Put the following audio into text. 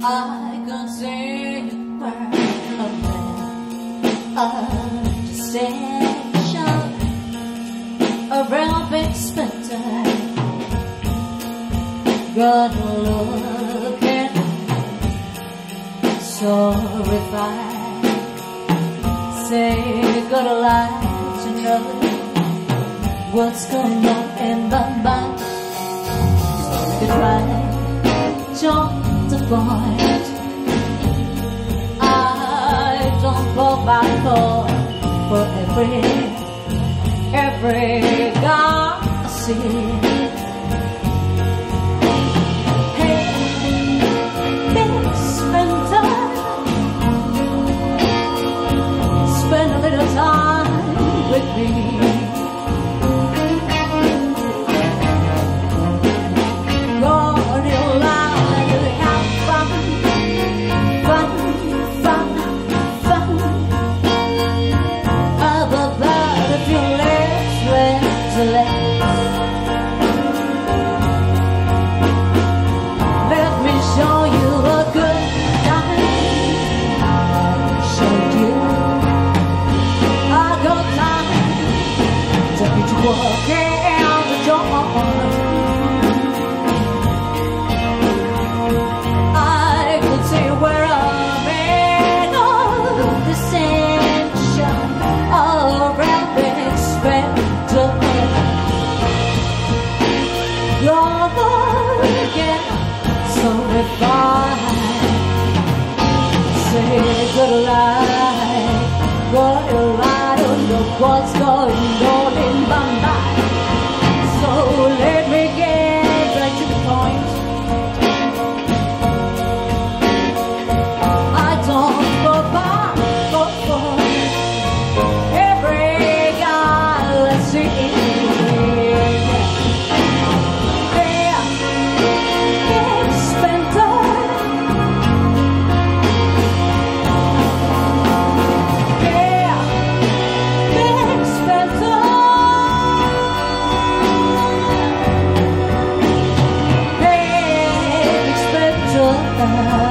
I can say it back a station, a realm expected. God look at me, so if I say God alive to know what's going on in my mind, it's right, John. I don't go back for every gossip. Hey, spend a little time with me. What's going on in my mind? So let me get right to the point. I don't go back for every galaxy. Yeah, it's spent time.